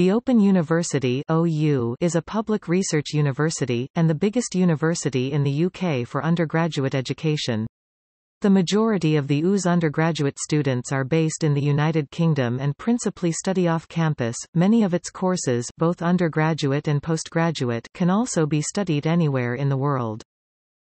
The Open University (OU) is a public research university, and the biggest university in the UK for undergraduate education. The majority of the OU's undergraduate students are based in the United Kingdom and principally study off campus. Many of its courses, both undergraduate and postgraduate, can also be studied anywhere in the world.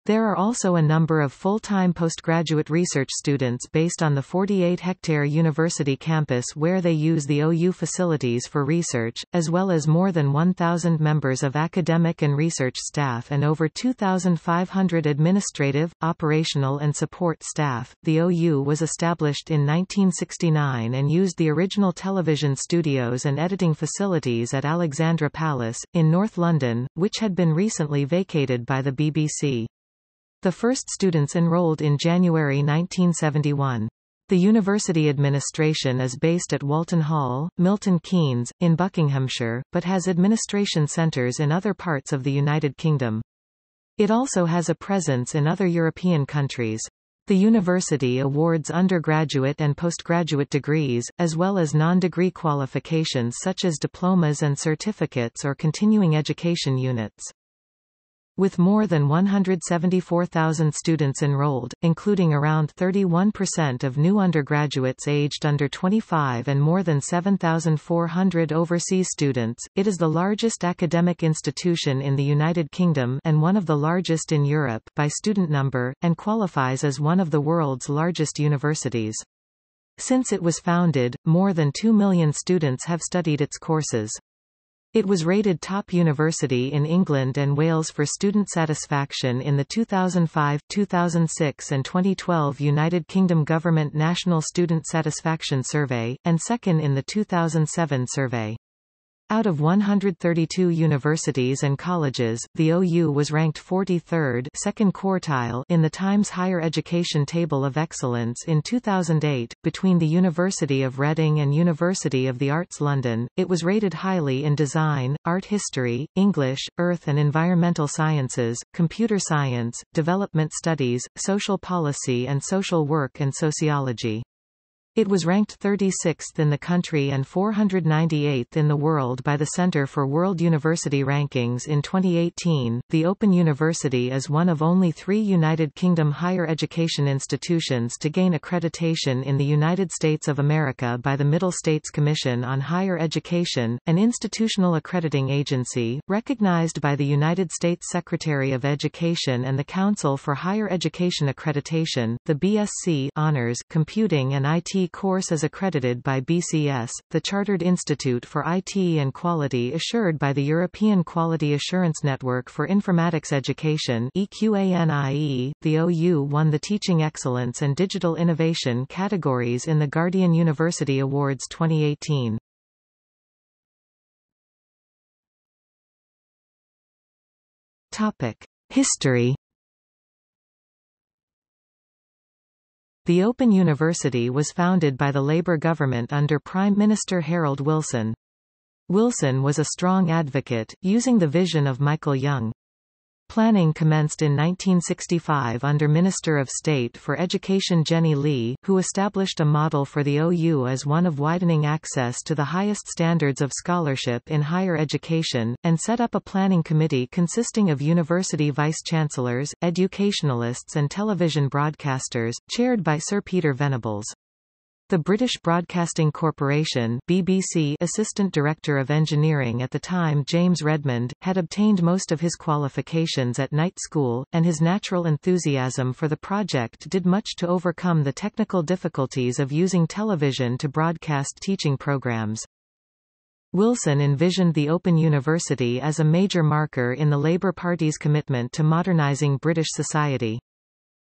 There are also a number of full-time postgraduate research students based on the 48-hectare university campus where they use the OU facilities for research, as well as more than 1,000 members of academic and research staff and over 2,500 administrative, operational and support staff. The OU was established in 1969 and used the original television studios and editing facilities at Alexandra Palace, in North London, which had been recently vacated by the BBC. The first students enrolled in January 1971. The university administration is based at Walton Hall, Milton Keynes, in Buckinghamshire, but has administration centres in other parts of the United Kingdom. It also has a presence in other European countries. The university awards undergraduate and postgraduate degrees, as well as non-degree qualifications such as diplomas and certificates or continuing education units. With more than 174,000 students enrolled, including around 31% of new undergraduates aged under 25 and more than 7,400 overseas students, it is the largest academic institution in the United Kingdom and one of the largest in Europe by student number, and qualifies as one of the world's largest universities. Since it was founded, more than 2 million students have studied its courses. It was rated top university in England and Wales for student satisfaction in the 2005, 2006 and 2012 United Kingdom Government National Student Satisfaction Survey, and second in the 2007 survey. Out of 132 universities and colleges, the OU was ranked 43rd, second quartile in the Times Higher Education Table of Excellence in 2008. Between the University of Reading and University of the Arts London, it was rated highly in design, art history, English, earth and environmental sciences, computer science, development studies, social policy and social work and sociology. It was ranked 36th in the country and 498th in the world by the Center for World University Rankings in 2018. The Open University is one of only three United Kingdom higher education institutions to gain accreditation in the United States of America by the Middle States Commission on Higher Education, an institutional accrediting agency, recognized by the United States Secretary of Education and the Council for Higher Education Accreditation. The BSc Honors Computing and IT course is accredited by BCS, the Chartered Institute for IT and Quality Assured by the European Quality Assurance Network for Informatics Education (EQANIE). The OU won the Teaching Excellence and Digital Innovation categories in the Guardian University Awards 2018. Topic: History. The Open University was founded by the Labour government under Prime Minister Harold Wilson. Wilson was a strong advocate, using the vision of Michael Young. Planning commenced in 1965 under Minister of State for Education Jenny Lee, who established a model for the OU as one of widening access to the highest standards of scholarship in higher education, and set up a planning committee consisting of university vice-chancellors, educationalists and television broadcasters, chaired by Sir Peter Venables. The British Broadcasting Corporation (BBC) Assistant Director of Engineering at the time James Redmond, had obtained most of his qualifications at night school, and his natural enthusiasm for the project did much to overcome the technical difficulties of using television to broadcast teaching programmes. Wilson envisioned the Open University as a major marker in the Labour Party's commitment to modernising British society.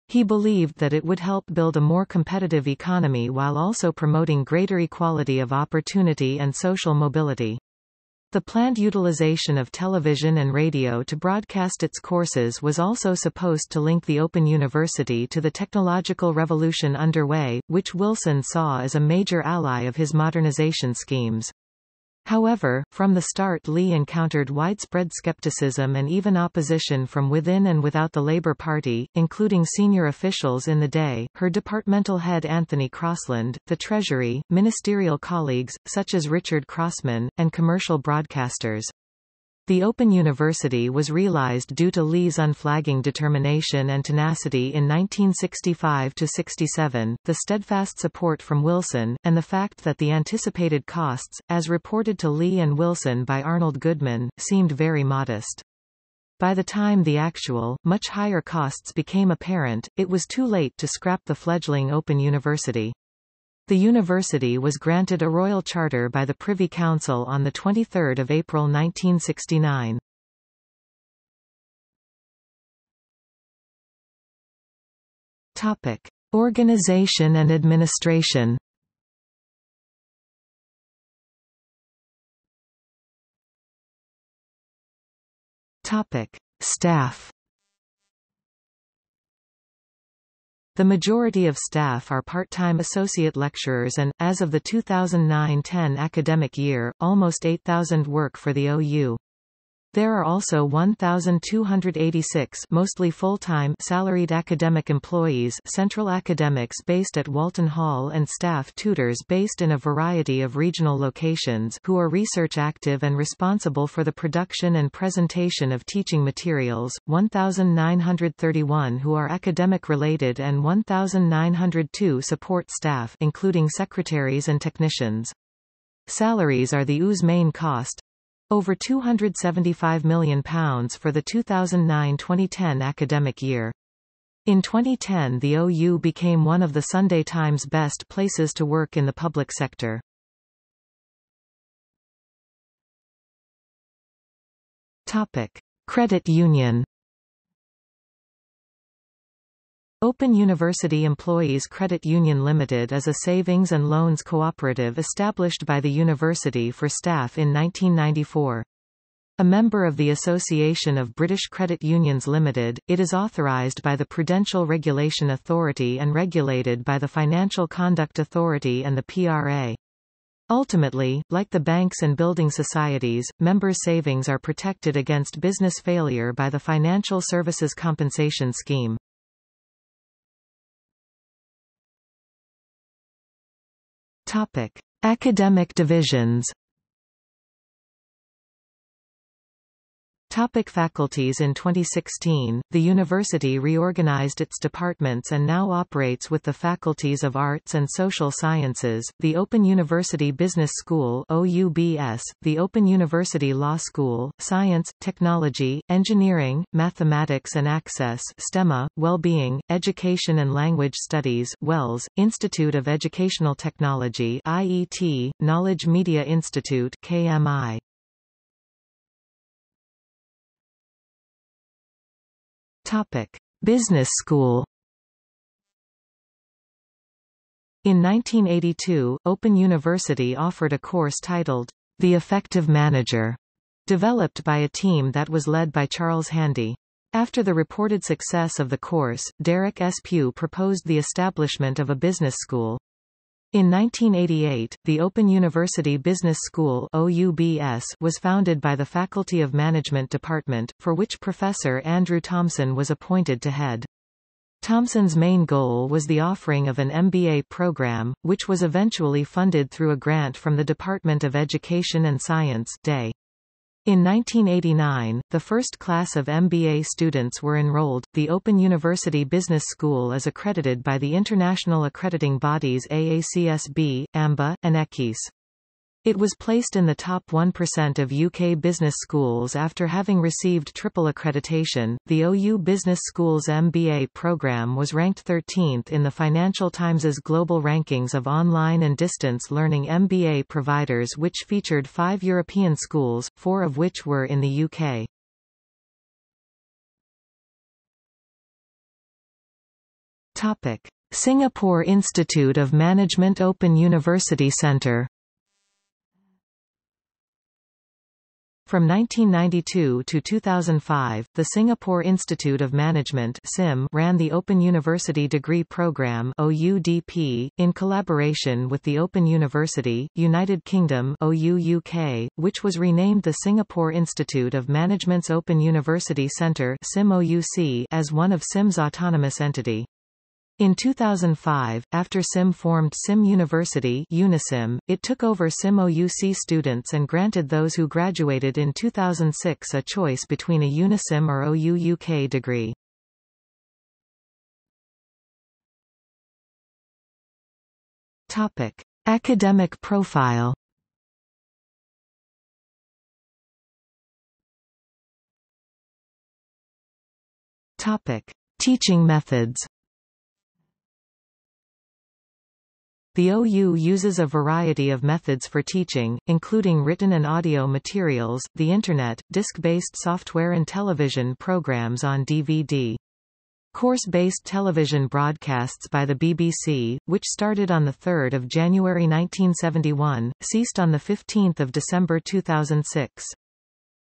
He believed that it would help build a more competitive economy while also promoting greater equality of opportunity and social mobility. The planned utilization of television and radio to broadcast its courses was also supposed to link the Open University to the technological revolution underway, which Wilson saw as a major ally of his modernization schemes. However, from the start Lee encountered widespread skepticism and even opposition from within and without the Labour Party, including senior officials in the day, her departmental head Anthony Crossland, the Treasury, ministerial colleagues, such as Richard Crossman, and commercial broadcasters. The Open University was realized due to Lee's unflagging determination and tenacity in 1965–67, the steadfast support from Wilson, and the fact that the anticipated costs, as reported to Lee and Wilson by Arnold Goodman, seemed very modest. By the time the actual, much higher costs became apparent, it was too late to scrap the fledgling Open University. The university was granted a royal charter by the Privy Council on 23 April 1969. Topic: Organization and administration. Topic: Staff. The majority of staff are part-time associate lecturers and, as of the 2009–10 academic year, almost 8,000 work for the OU. There are also 1,286 mostly full-time salaried academic employees, central academics based at Walton Hall and staff tutors based in a variety of regional locations who are research active and responsible for the production and presentation of teaching materials, 1,931 who are academic related and 1,902 support staff including secretaries and technicians. Salaries are the OU's main cost, over £275 million for the 2009–2010 academic year. In 2010 the OU became one of the Sunday Times best places to work in the public sector. Credit Union. Open University Employees Credit Union Limited is a savings and loans cooperative established by the university for staff in 1994. A member of the Association of British Credit Unions Limited, it is authorised by the Prudential Regulation Authority and regulated by the Financial Conduct Authority and the PRA. Ultimately, like the banks and building societies, members' savings are protected against business failure by the Financial Services Compensation Scheme. Topic: Academic divisions. Topic: Faculties. In 2016, the university reorganized its departments and now operates with the faculties of Arts and Social Sciences, the Open University Business School (OUBS), the Open University Law School, Science, Technology, Engineering, Mathematics and Access (STEMA), Wellbeing, Education and Language Studies (WELS), Institute of Educational Technology (IET), Knowledge Media Institute (KMI). Topic: Business School. In 1982, Open University offered a course titled, The Effective Manager, developed by a team that was led by Charles Handy. After the reported success of the course, Derek S. Pugh proposed the establishment of a business school. In 1988, the Open University Business School (OUBS) was founded by the Faculty of Management Department, for which Professor Andrew Thompson was appointed to head. Thompson's main goal was the offering of an MBA program, which was eventually funded through a grant from the Department of Education and Science (DEA). In 1989, the first class of MBA students were enrolled. The Open University Business School is accredited by the international accrediting bodies AACSB, AMBA, and ECIS. It was placed in the top 1% of UK business schools after having received triple accreditation. The OU Business School's MBA program was ranked 13th in the Financial Times's global rankings of online and distance learning MBA providers, which featured 5 European schools, 4 of which were in the UK. Topic: Singapore Institute of Management Open University Centre. From 1992 to 2005, the Singapore Institute of Management (SIM) ran the Open University Degree Programme (OUDP) in collaboration with the Open University, United Kingdom (OUUK), which was renamed the Singapore Institute of Management's Open University Centre (SIM-OUC) as one of SIM's autonomous entity. In 2005, after SIM formed SIM University (UniSIM), it took over SIM-OUC students and granted those who graduated in 2006 a choice between a UniSIM or OUUK degree. Topic: Academic profile. Topic: Teaching methods. The OU uses a variety of methods for teaching, including written and audio materials, the Internet, disk-based software and television programs on DVD. Course-based television broadcasts by the BBC, which started on 3 January 1971, ceased on 15 December 2006.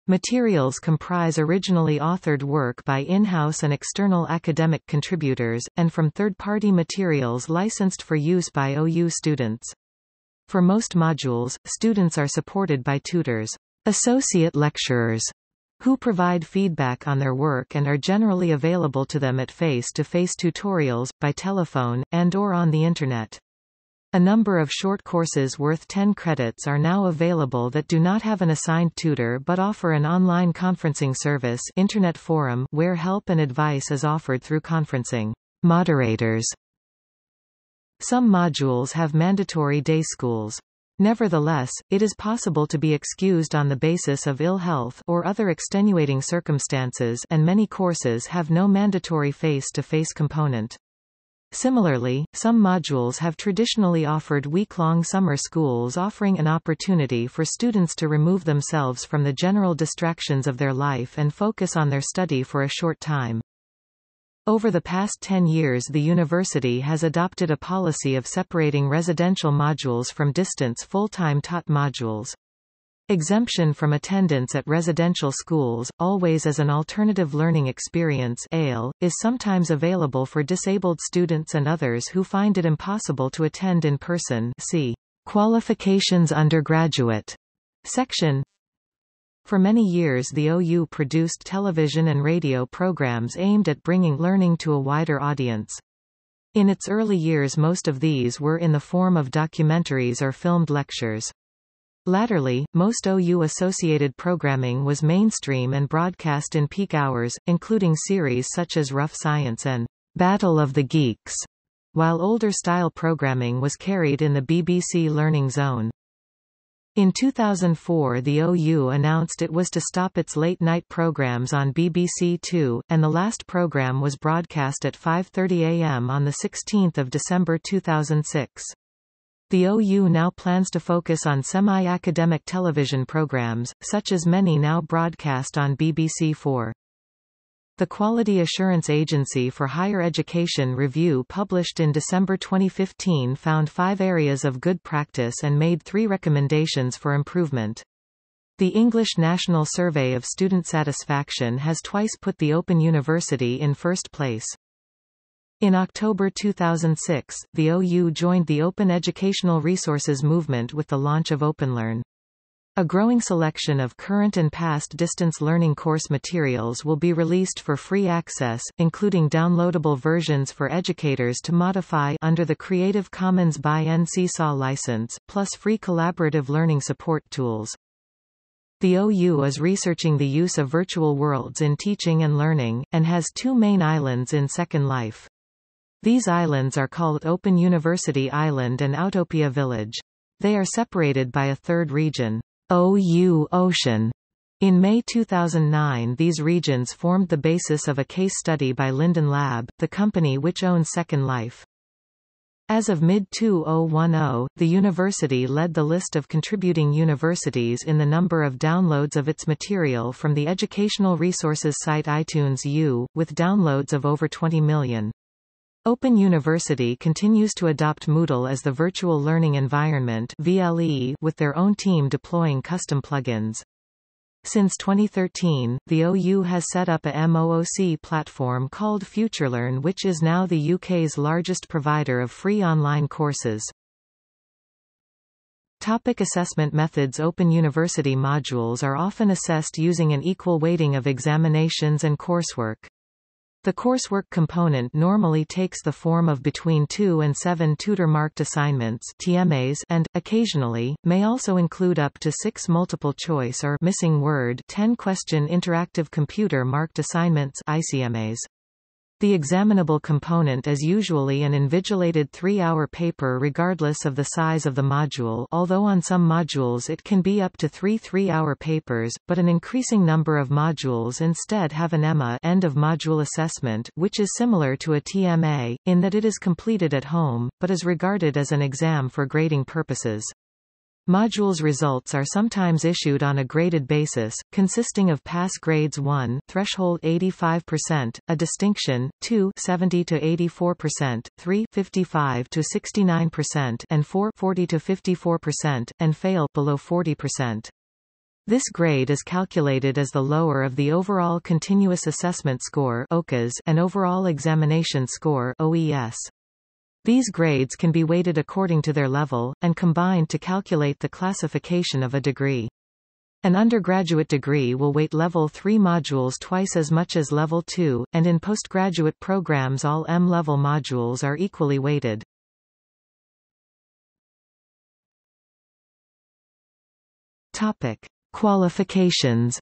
Materials comprise originally authored work by in-house and external academic contributors, and from third-party materials licensed for use by OU students. For most modules, students are supported by tutors, associate lecturers, who provide feedback on their work and are generally available to them at face-to-face tutorials, by telephone, and/or on the Internet. A number of short courses worth 10 credits are now available that do not have an assigned tutor but offer an online conferencing service, Internet Forum, where help and advice is offered through conferencing moderators. Some modules have mandatory day schools. Nevertheless, it is possible to be excused on the basis of ill health or other extenuating circumstances, and many courses have no mandatory face-to-face component. Similarly, some modules have traditionally offered week-long summer schools, offering an opportunity for students to remove themselves from the general distractions of their life and focus on their study for a short time. Over the past 10 years, the university has adopted a policy of separating residential modules from distance full-time taught modules. Exemption from attendance at residential schools, always as an alternative learning experience (ALE), is sometimes available for disabled students and others who find it impossible to attend in person. See Qualifications Undergraduate section. For many years, the OU produced television and radio programs aimed at bringing learning to a wider audience. In its early years, most of these were in the form of documentaries or filmed lectures. Latterly, most OU-associated programming was mainstream and broadcast in peak hours, including series such as Rough Science and Battle of the Geeks, while older-style programming was carried in the BBC Learning Zone. In 2004, the OU announced it was to stop its late-night programs on BBC Two, and the last program was broadcast at 5:30 a.m. on 16 December 2006. The OU now plans to focus on semi-academic television programs, such as many now broadcast on BBC4. The Quality Assurance Agency for Higher Education review published in December 2015 found 5 areas of good practice and made 3 recommendations for improvement. The English National Survey of Student Satisfaction has twice put the Open University in first place. In October 2006, the OU joined the Open Educational Resources Movement with the launch of OpenLearn. A growing selection of current and past distance learning course materials will be released for free access, including downloadable versions for educators to modify under the Creative Commons by NC-SA license, plus free collaborative learning support tools. The OU is researching the use of virtual worlds in teaching and learning, and has 2 main islands in Second Life. These islands are called Open University Island and Autopia Village. They are separated by a third region, OU Ocean. In May 2009, these regions formed the basis of a case study by Linden Lab, the company which owns Second Life. As of mid-2010, the university led the list of contributing universities in the number of downloads of its material from the educational resources site iTunes U, with downloads of over 20 million. Open University continues to adopt Moodle as the virtual learning environment (VLE) with their own team deploying custom plugins. Since 2013, the OU has set up a MOOC platform called FutureLearn, which is now the UK's largest provider of free online courses. Topic assessment methods. Open University modules are often assessed using an equal weighting of examinations and coursework. The coursework component normally takes the form of between 2 and 7 tutor-marked assignments (TMAs) and, occasionally, may also include up to 6 multiple-choice or missing word 10-question interactive computer-marked assignments (ICMAs). The examinable component is usually an invigilated 3-hour paper regardless of the size of the module, although on some modules it can be up to 3 3-hour papers, but an increasing number of modules instead have an EMA end-of-module assessment, which is similar to a TMA, in that it is completed at home, but is regarded as an exam for grading purposes. Modules results are sometimes issued on a graded basis, consisting of pass grades 1, threshold 85%, a distinction, 2, 70% to 84%, 3, 55% to 69%, and 4, 40% to 54%, and fail, below 40%. This grade is calculated as the lower of the overall continuous assessment score (OCAS) and overall examination score (OES). These grades can be weighted according to their level, and combined to calculate the classification of a degree. An undergraduate degree will weight level 3 modules twice as much as level 2, and in postgraduate programs all M-level modules are equally weighted. Topic: Qualifications.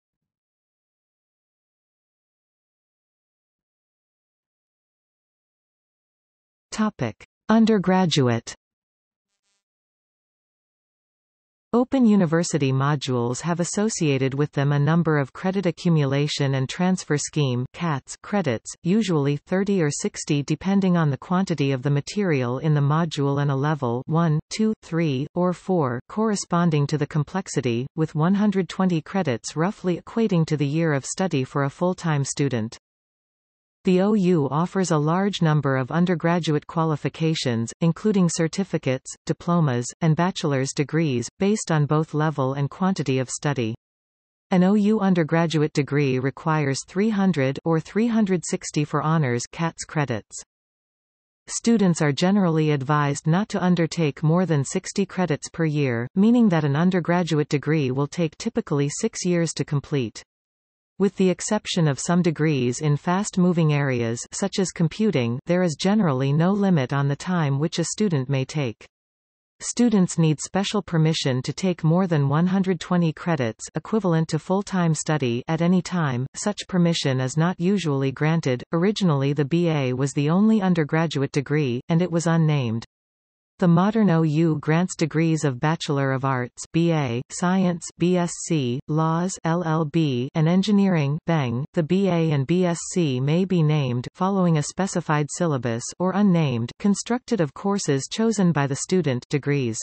Topic: Undergraduate. Open University modules have associated with them a number of credit accumulation and transfer scheme (CATS) credits, usually 30 or 60 depending on the quantity of the material in the module and a level 1, 2, 3, or 4 corresponding to the complexity, with 120 credits roughly equating to the year of study for a full-time student. The OU offers a large number of undergraduate qualifications, including certificates, diplomas, and bachelor's degrees, based on both level and quantity of study. An OU undergraduate degree requires 300 or 360 for honors CATS credits. Students are generally advised not to undertake more than 60 credits per year, meaning that an undergraduate degree will take typically 6 years to complete. With the exception of some degrees in fast-moving areas such as computing, there is generally no limit on the time which a student may take. Students need special permission to take more than 120 credits equivalent to full-time study at any time. Such permission is not usually granted. Originally the BA was the only undergraduate degree, and it was unnamed. The modern OU grants degrees of Bachelor of Arts (BA), Science (BSc), Laws (LLB), and Engineering (BEng). The BA and BSc may be named following a specified syllabus or unnamed, constructed of courses chosen by the student degrees.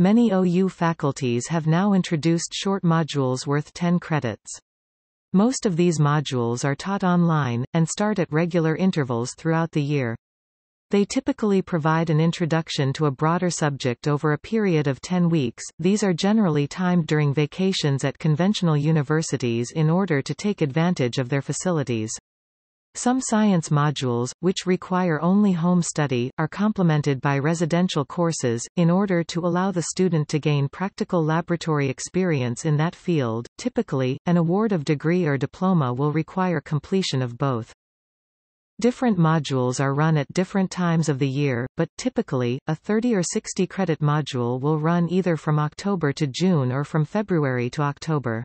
Many OU faculties have now introduced short modules worth 10 credits. Most of these modules are taught online and start at regular intervals throughout the year. They typically provide an introduction to a broader subject over a period of 10 weeks. These are generally timed during vacations at conventional universities in order to take advantage of their facilities. Some science modules, which require only home study, are complemented by residential courses, in order to allow the student to gain practical laboratory experience in that field. Typically, an award of degree or diploma will require completion of both. Different modules are run at different times of the year, but typically, a 30 or 60 credit module will run either from October to June or from February to October.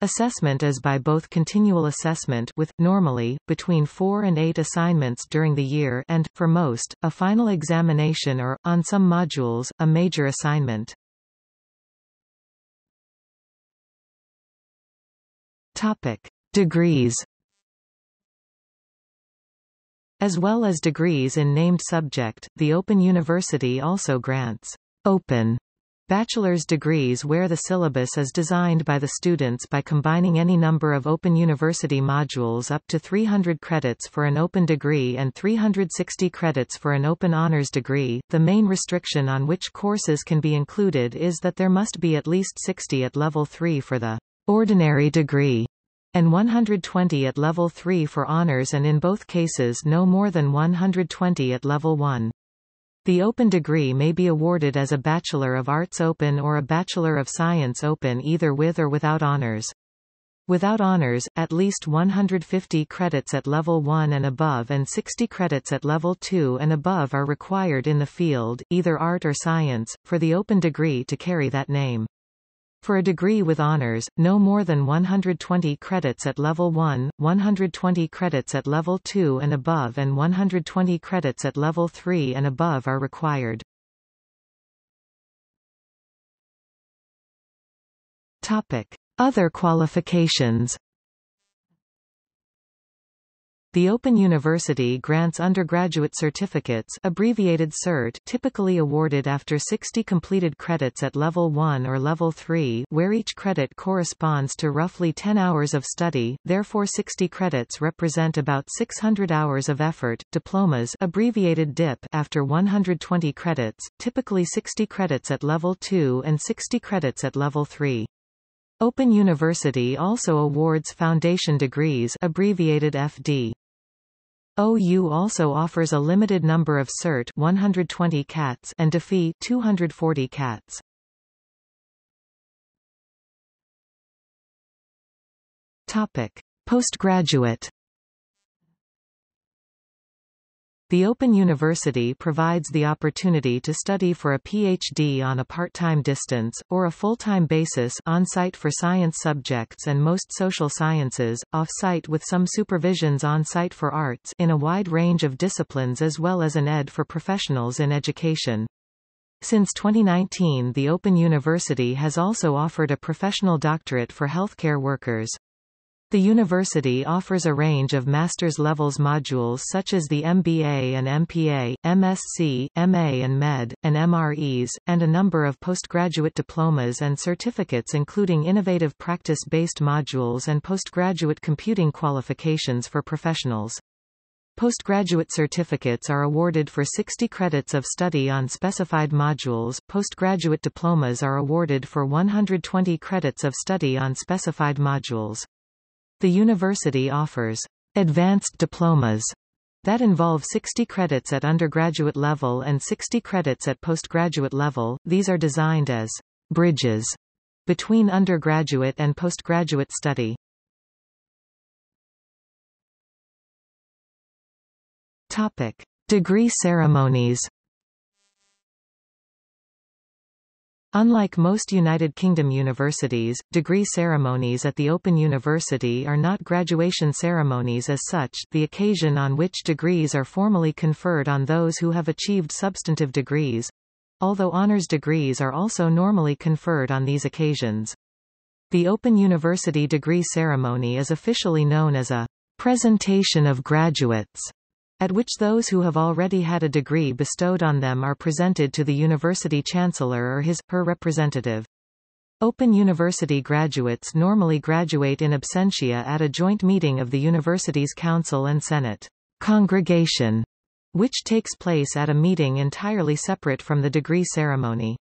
Assessment is by both continual assessment with, normally, between 4 and 8 assignments during the year and, for most, a final examination or, on some modules, a major assignment. Topic: Degrees. As well as degrees in named subject, the Open University also grants open bachelor's degrees where the syllabus is designed by the students by combining any number of Open University modules up to 300 credits for an open degree and 360 credits for an open honors degree. The main restriction on which courses can be included is that there must be at least 60 at level 3 for the ordinary degree, and 120 at level 3 for honors, and in both cases no more than 120 at level 1. The Open degree may be awarded as a Bachelor of Arts Open or a Bachelor of Science Open, either with or without honors. Without honors, at least 150 credits at level 1 and above and 60 credits at level 2 and above are required in the field, either art or science, for the Open degree to carry that name. For a degree with honors, no more than 120 credits at level 1, 120 credits at level 2 and above and 120 credits at level 3 and above are required. Topic: Other qualifications. The Open University grants undergraduate certificates, abbreviated CERT, typically awarded after 60 completed credits at level 1 or level 3, where each credit corresponds to roughly 10 hours of study, therefore 60 credits represent about 600 hours of effort. Diplomas, abbreviated DIP, after 120 credits, typically 60 credits at level 2 and 60 credits at level 3. Open University also awards foundation degrees, abbreviated FD. OU also offers a limited number of CERT 120 CATs and DFE 240 CATs. Topic: Postgraduate. The Open University provides the opportunity to study for a PhD on a part-time distance, or a full-time basis on-site for science subjects and most social sciences, off-site with some supervisions on-site for arts in a wide range of disciplines, as well as an ed for professionals in education. Since 2019, the Open University has also offered a professional doctorate for healthcare workers. The university offers a range of master's levels modules such as the MBA and MPA, MSc, MA and MED, and MREs, and a number of postgraduate diplomas and certificates including innovative practice-based modules and postgraduate computing qualifications for professionals. Postgraduate certificates are awarded for 60 credits of study on specified modules. Postgraduate diplomas are awarded for 120 credits of study on specified modules. The university offers advanced diplomas that involve 60 credits at undergraduate level and 60 credits at postgraduate level. These are designed as bridges between undergraduate and postgraduate study. Topic: Degree ceremonies. Unlike most United Kingdom universities, degree ceremonies at the Open University are not graduation ceremonies as such. The occasion on which degrees are formally conferred on those who have achieved substantive degrees, although honours degrees are also normally conferred on these occasions. The Open University degree ceremony is officially known as a presentation of graduates, at which those who have already had a degree bestowed on them are presented to the university chancellor or his/her representative. Open University graduates normally graduate in absentia at a joint meeting of the university's council and Senate congregation, which takes place at a meeting entirely separate from the degree ceremony.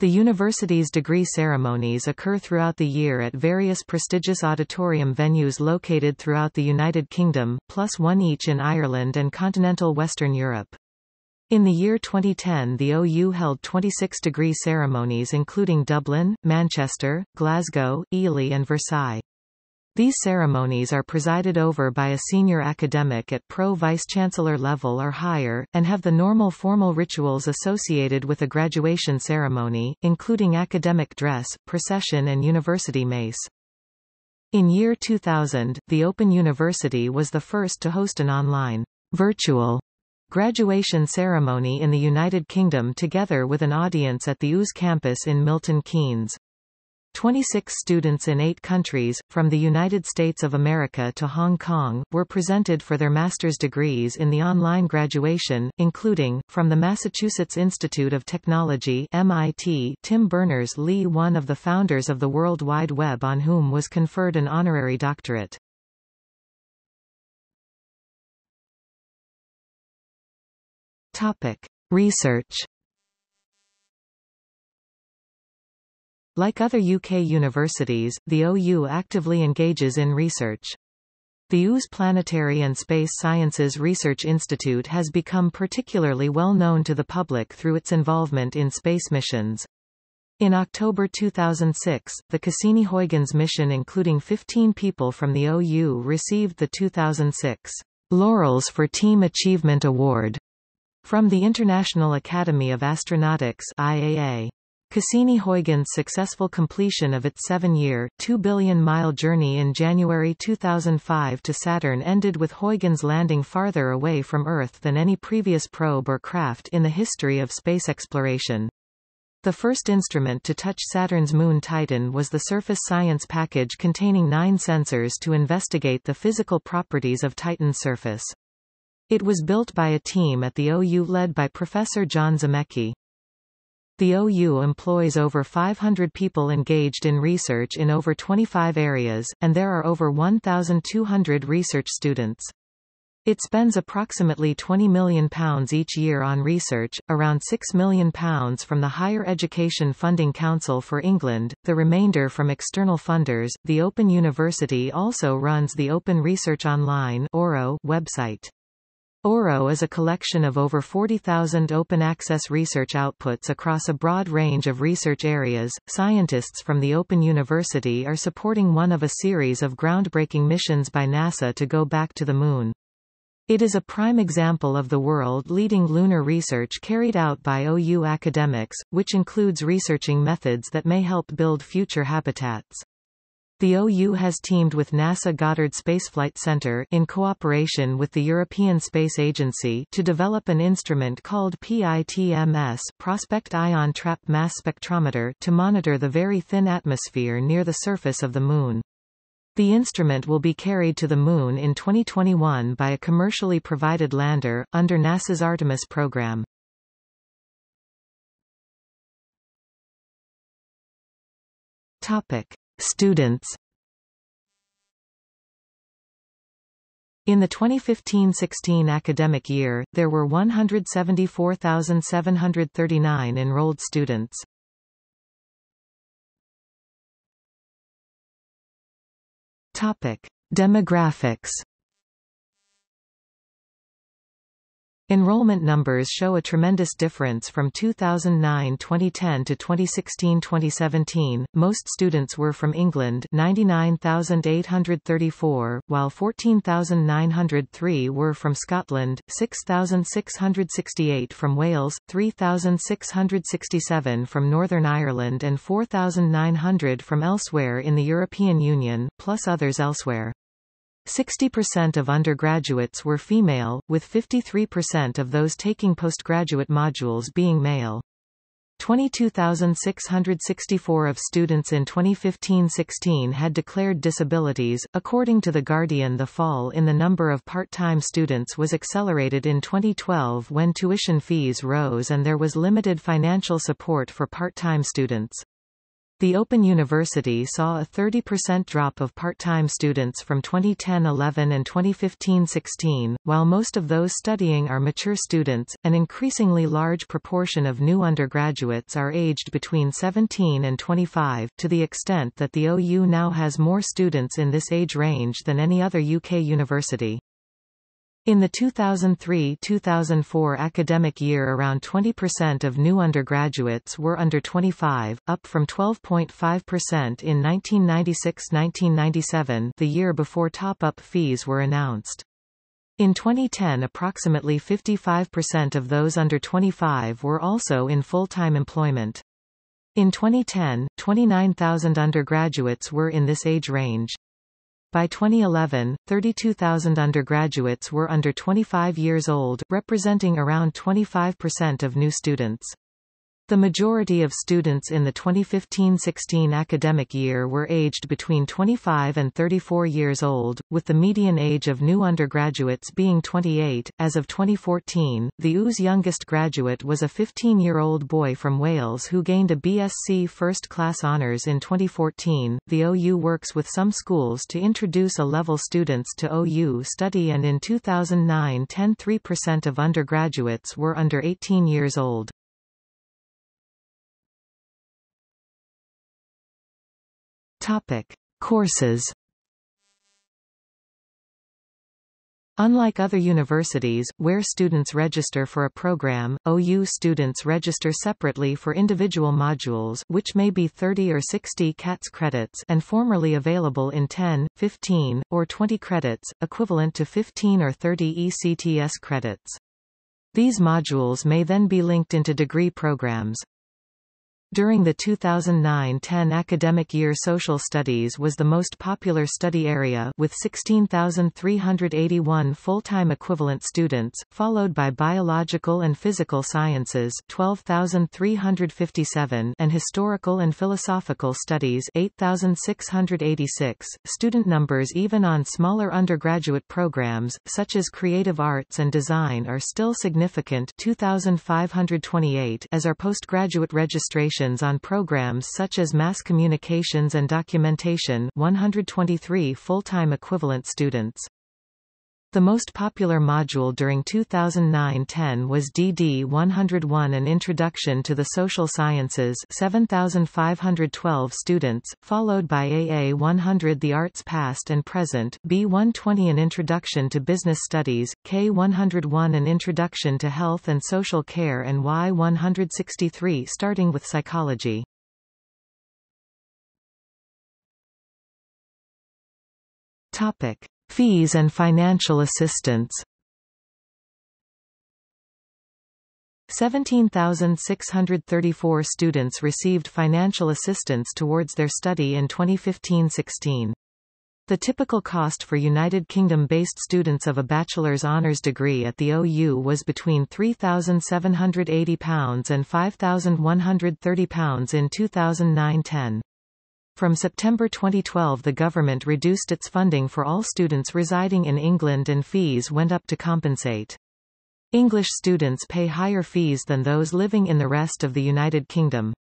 The university's degree ceremonies occur throughout the year at various prestigious auditorium venues located throughout the United Kingdom, plus one each in Ireland and continental Western Europe. In the year 2010, the OU held 26 degree ceremonies including Dublin, Manchester, Glasgow, Ely and Versailles. These ceremonies are presided over by a senior academic at pro-vice-chancellor level or higher, and have the normal formal rituals associated with a graduation ceremony, including academic dress, procession and university mace. In year 2000, the Open University was the first to host an online, virtual, graduation ceremony in the United Kingdom together with an audience at the OU's campus in Milton Keynes. 26 students in 8 countries, from the United States of America to Hong Kong, were presented for their master's degrees in the online graduation, including, from the Massachusetts Institute of Technology (MIT), Tim Berners-Lee, one of the founders of the World Wide Web, on whom was conferred an honorary doctorate. Topic: Research. Like other UK universities, the OU actively engages in research. The OU's Planetary and Space Sciences Research Institute has become particularly well known to the public through its involvement in space missions. In October 2006, the Cassini-Huygens mission, including 15 people from the OU, received the 2006 Laurels for Team Achievement Award from the International Academy of Astronautics (IAA). Cassini-Huygens' successful completion of its 7-year, 2 billion-mile journey in January 2005 to Saturn ended with Huygens landing farther away from Earth than any previous probe or craft in the history of space exploration. The first instrument to touch Saturn's moon Titan was the surface science package containing 9 sensors to investigate the physical properties of Titan's surface. It was built by a team at the OU led by Professor John Zarnecki. The OU employs over 500 people engaged in research in over 25 areas, and there are over 1,200 research students. It spends approximately £20 million each year on research, around £6 million from the Higher Education Funding Council for England, the remainder from external funders. The Open University also runs the Open Research Online (ORO) website. ORO is a collection of over 40,000 open-access research outputs across a broad range of research areas. Scientists from the Open University are supporting one of a series of groundbreaking missions by NASA to go back to the Moon. It is a prime example of the world-leading lunar research carried out by OU academics, which includes researching methods that may help build future habitats. The OU has teamed with NASA Goddard Spaceflight Center in cooperation with the European Space Agency to develop an instrument called PITMS, Prospect Ion Trap Mass Spectrometer, to monitor the very thin atmosphere near the surface of the Moon. The instrument will be carried to the Moon in 2021 by a commercially provided lander, under NASA's Artemis program. Students. In the 2015-16 academic year, there were 174,739 enrolled students. Topic: Demographics. Enrollment numbers show a tremendous difference from 2009-2010 to 2016-2017. Most students were from England, 99,834, while 14,903 were from Scotland, 6,668 from Wales, 3,667 from Northern Ireland and 4,900 from elsewhere in the European Union, plus others elsewhere. 60% of undergraduates were female, with 53% of those taking postgraduate modules being male. 22,664 of students in 2015-16 had declared disabilities. According to The Guardian, the fall in the number of part-time students was accelerated in 2012 when tuition fees rose and there was limited financial support for part-time students. The Open University saw a 30% drop of part-time students from 2010-11 and 2015-16, while most of those studying are mature students. An increasingly large proportion of new undergraduates are aged between 17 and 25, to the extent that the OU now has more students in this age range than any other UK university. In the 2003-2004 academic year, around 20% of new undergraduates were under 25, up from 12.5% in 1996-1997, the year before top-up fees were announced. In 2010, approximately 55% of those under 25 were also in full-time employment. In 2010, 29,000 undergraduates were in this age range. By 2011, 32,000 undergraduates were under 25 years old, representing around 25% of new students. The majority of students in the 2015-16 academic year were aged between 25 and 34 years old, with the median age of new undergraduates being 28. As of 2014, the OU's youngest graduate was a 15-year-old boy from Wales who gained a BSc First Class Honours in 2014. The OU works with some schools to introduce A-level students to OU study, and in 2009, 10.3% of undergraduates were under 18 years old. Topic: Courses. Unlike other universities, where students register for a program, OU students register separately for individual modules, which may be 30 or 60 CATS credits and formerly available in 10, 15, or 20 credits, equivalent to 15 or 30 ECTS credits. These modules may then be linked into degree programs. During the 2009-10 academic year, Social Studies was the most popular study area with 16,381 full-time equivalent students, followed by Biological and Physical Sciences 12,357 and Historical and Philosophical Studies 8,686. Student numbers even on smaller undergraduate programs such as Creative Arts and Design are still significant, 2,528, as are postgraduate registrations on programs such as Mass Communications and Documentation, 123 full-time equivalent students. The most popular module during 2009-10 was DD 101, an Introduction to the Social Sciences, 7,512 students, followed by AA 100, the Arts Past and Present, B 120, an Introduction to Business Studies, K 101, an Introduction to Health and Social Care, and Y 163, starting with Psychology. Topic: Fees and financial assistance. 17,634 students received financial assistance towards their study in 2015-16. The typical cost for United Kingdom-based students of a bachelor's honours degree at the OU was between £3,780 and £5,130 in 2009-10. From September 2012, the government reduced its funding for all students residing in England, and fees went up to compensate. English students pay higher fees than those living in the rest of the United Kingdom.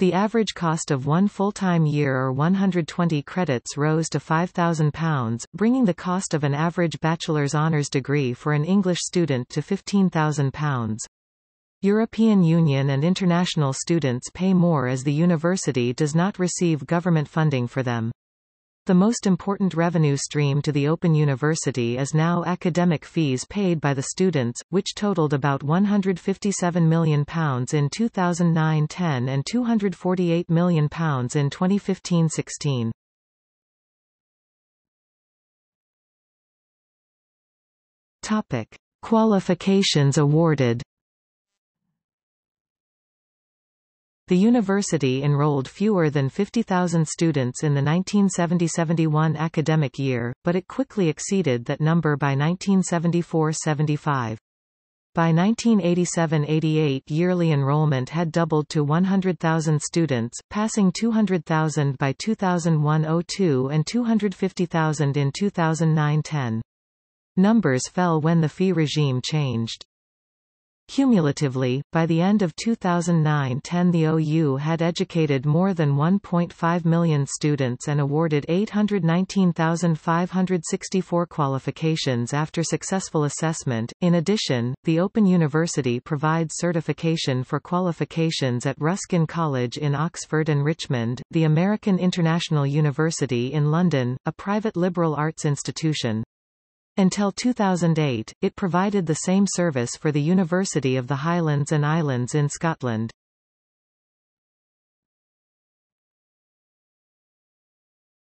The average cost of one full-time year or 120 credits rose to £5,000, bringing the cost of an average bachelor's honours degree for an English student to £15,000. European Union and international students pay more as the university does not receive government funding for them. The most important revenue stream to the Open University is now academic fees paid by the students, which totaled about £157 million in 2009-10 and £248 million in 2015-16. Topic: Qualifications awarded. The university enrolled fewer than 50,000 students in the 1970-71 academic year, but it quickly exceeded that number by 1974-75. By 1987-88, yearly enrollment had doubled to 100,000 students, passing 200,000 by 2001-02 and 250,000 in 2009-10. Numbers fell when the fee regime changed. Cumulatively, by the end of 2009-10, the OU had educated more than 1.5 million students and awarded 819,564 qualifications after successful assessment. In addition, the Open University provides certification for qualifications at Ruskin College in Oxford and Richmond, the American International University in London, a private liberal arts institution. Until 2008, it provided the same service for the University of the Highlands and Islands in Scotland.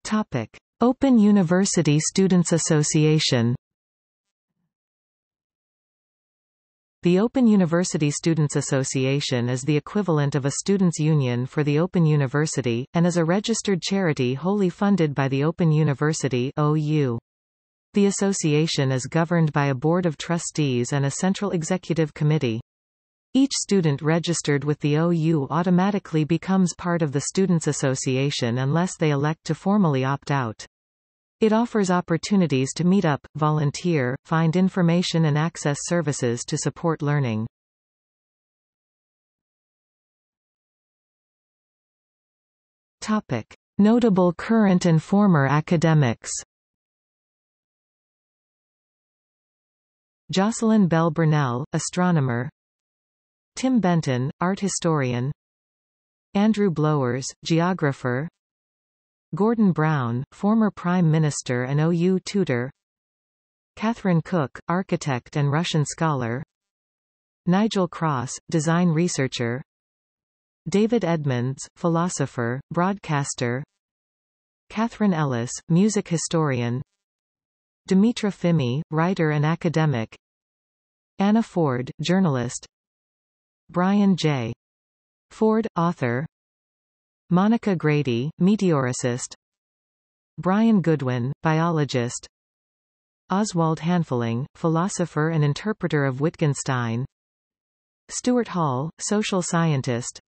Topic: Open University Students Association. The Open University Students Association is the equivalent of a students' union for the Open University, and is a registered charity wholly funded by the Open University (OU). The association is governed by a board of trustees and a central executive committee. Each student registered with the OU automatically becomes part of the Students' Association unless they elect to formally opt out. It offers opportunities to meet up, volunteer, find information and access services to support learning. Topic: Notable current and former academics. Jocelyn Bell Burnell, astronomer. Tim Benton, art historian. Andrew Blowers, geographer. Gordon Brown, former Prime Minister and OU tutor. Catherine Cook, architect and Russian scholar. Nigel Cross, design researcher. David Edmonds, philosopher, broadcaster. Catherine Ellis, music historian. Dimitra Fimi, writer and academic. Anna Ford, journalist. Brian J. Ford, author. Monica Grady, meteorologist. Brian Goodwin, biologist. Oswald Hanffeling, philosopher and interpreter of Wittgenstein. Stuart Hall, social scientist.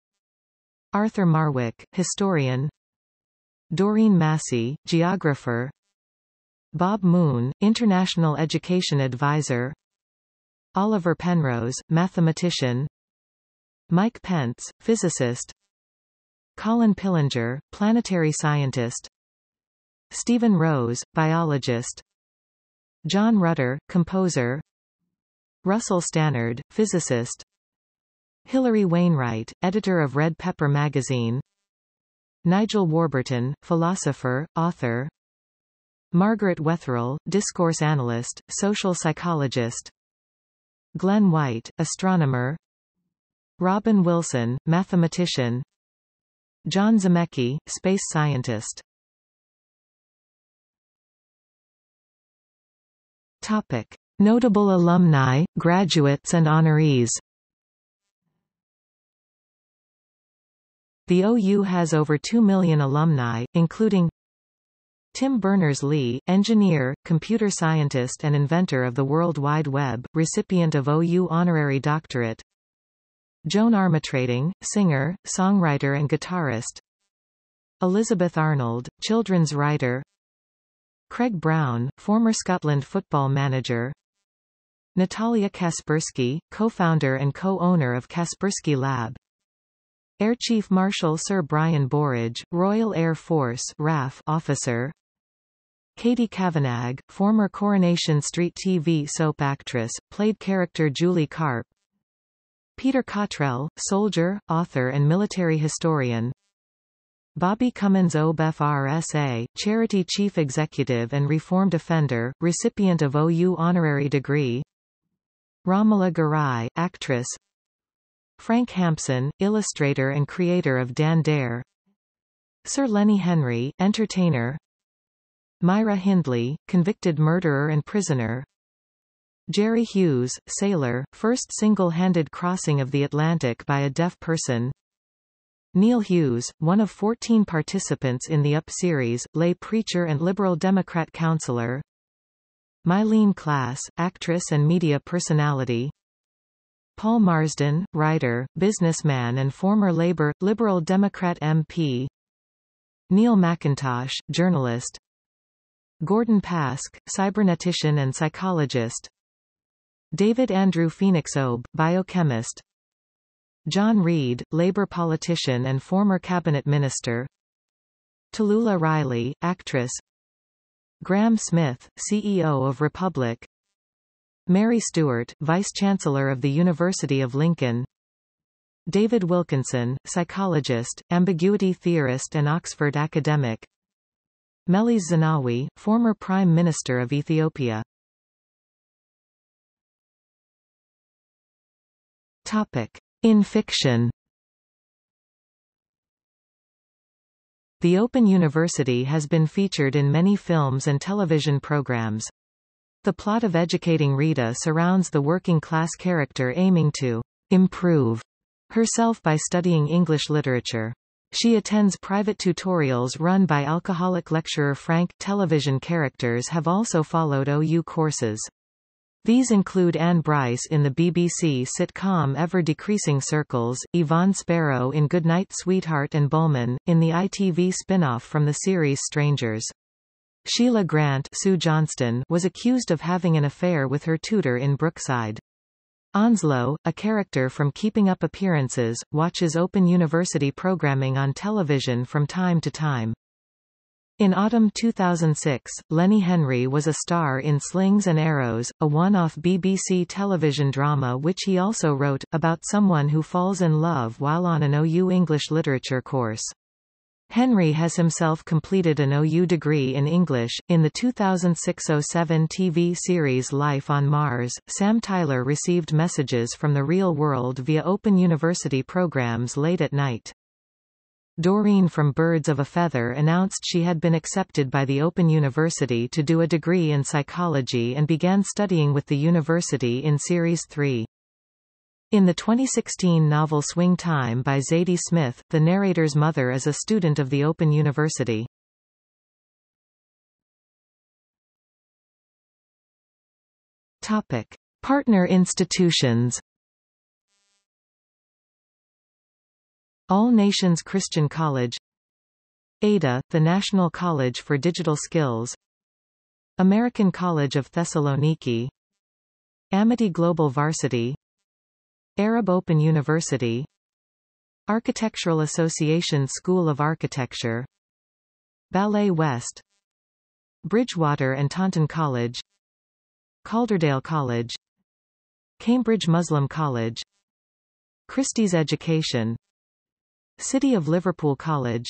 Arthur Marwick, historian. Doreen Massey, geographer. Bob Moon, international education advisor. Oliver Penrose, mathematician. Mike Pence, physicist. Colin Pillinger, planetary scientist. Stephen Rose, biologist. John Rutter, composer. Russell Stannard, physicist. Hilary Wainwright, editor of Red Pepper magazine. Nigel Warburton, philosopher, author. Margaret Wetherell, discourse analyst, social psychologist. Glenn White, astronomer. Robin Wilson, mathematician. John Zarnecki, space scientist. Topic: Notable alumni, graduates and honorees. The OU has over 2 million alumni, including Tim Berners-Lee, engineer, computer scientist and inventor of the World Wide Web, recipient of OU honorary doctorate. Joan Armatrading, singer, songwriter and guitarist. Elizabeth Arnold, children's writer. Craig Brown, former Scotland football manager. Natalia Kaspersky, co-founder and co-owner of Kaspersky Lab. Air Chief Marshal Sir Brian Borage, Royal Air Force RAF officer. Katie Kavanagh, former Coronation Street TV soap actress, played character Julie Karp. Peter Cottrell, soldier, author and military historian. Bobby Cummins OBEF RSA, charity chief executive and reformed offender, recipient of OU honorary degree. Ramila Garai, actress. Frank Hampson, illustrator and creator of Dan Dare. Sir Lenny Henry, entertainer. Myra Hindley, convicted murderer and prisoner. Jerry Hughes, sailor, first single-handed crossing of the Atlantic by a deaf person. Neil Hughes, one of 14 participants in the UP series, lay preacher and Liberal Democrat councillor. Mylene Klass, actress and media personality. Paul Marsden, writer, businessman and former Labour, Liberal Democrat MP. Neil McIntosh, journalist. Gordon Pask, cybernetician and psychologist. David Andrew Phoenix Obe, biochemist. John Reid, Labour politician and former cabinet minister. Tallulah Riley, actress. Graham Smith, CEO of Republic. Mary Stewart, Vice-Chancellor of the University of Lincoln. David Wilkinson, psychologist, ambiguity theorist and Oxford academic. Meles Zenawi, former Prime Minister of Ethiopia. Topic: In fiction. The Open University has been featured in many films and television programs. The plot of Educating Rita surrounds the working-class character aiming to improve herself by studying English literature. She attends private tutorials run by alcoholic lecturer Frank. Television characters have also followed OU courses. These include Anne Bryce in the BBC sitcom Ever Decreasing Circles, Yvonne Sparrow in Goodnight Sweetheart and Bullman, in the ITV spin-off from the series Strangers. Sheila Grant, Sue Johnston, was accused of having an affair with her tutor in Brookside. Onslow, a character from Keeping Up Appearances, watches Open University programming on television from time to time. In autumn 2006, Lenny Henry was a star in Slings and Arrows, a one-off BBC television drama which he also wrote, about someone who falls in love while on an OU English literature course. Henry has himself completed an OU degree in English. In the 2006-07 TV series Life on Mars, Sam Tyler received messages from the real world via Open University programs late at night. Doreen from Birds of a Feather announced she had been accepted by the Open University to do a degree in psychology and began studying with the university in Series 3. In the 2016 novel Swing Time by Zadie Smith, the narrator's mother is a student of the Open University. Topic: Partner institutions. All Nations Christian College, ADA, the National College for Digital Skills, American College of Thessaloniki, Amity Global Varsity, Arab Open University, Architectural Association School of Architecture, Ballet West, Bridgewater and Taunton College, Calderdale College, Cambridge Muslim College, Christie's Education, City of Liverpool College,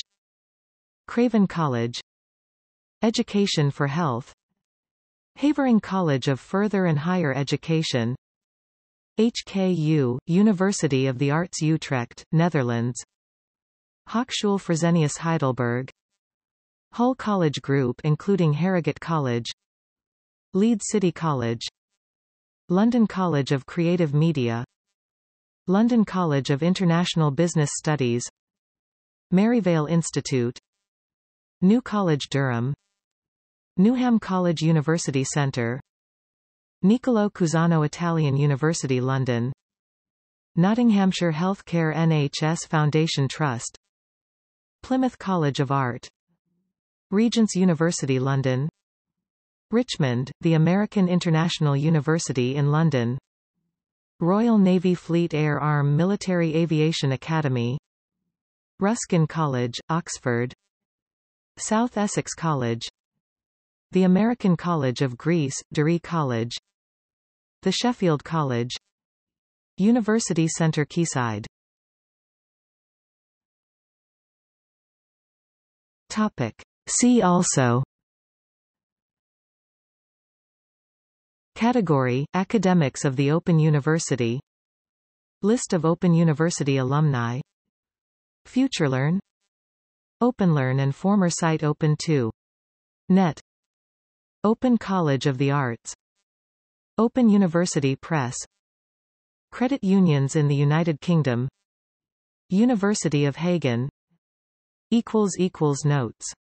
Craven College, Education for Health, Havering College of Further and Higher Education, HKU, University of the Arts Utrecht, Netherlands, Hochschule Fresenius Heidelberg, Hull College Group including Harrogate College, Leeds City College, London College of Creative Media, London College of International Business Studies, Maryvale Institute, New College Durham, Newham College University Centre, Niccolo Cusano Italian University London, Nottinghamshire Healthcare NHS Foundation Trust, Plymouth College of Art, Regent's University London, Richmond, the American International University in London, Royal Navy Fleet Air Arm Military Aviation Academy, Ruskin College, Oxford, South Essex College, the American College of Greece, Dury College, the Sheffield College, University Centre Quayside. Topic: See also. Category: Academics of the Open University. List of Open University alumni. FutureLearn, OpenLearn and former site Open2.net, Open College of the Arts, Open University Press, Credit Unions in the United Kingdom, University of Hagen. Notes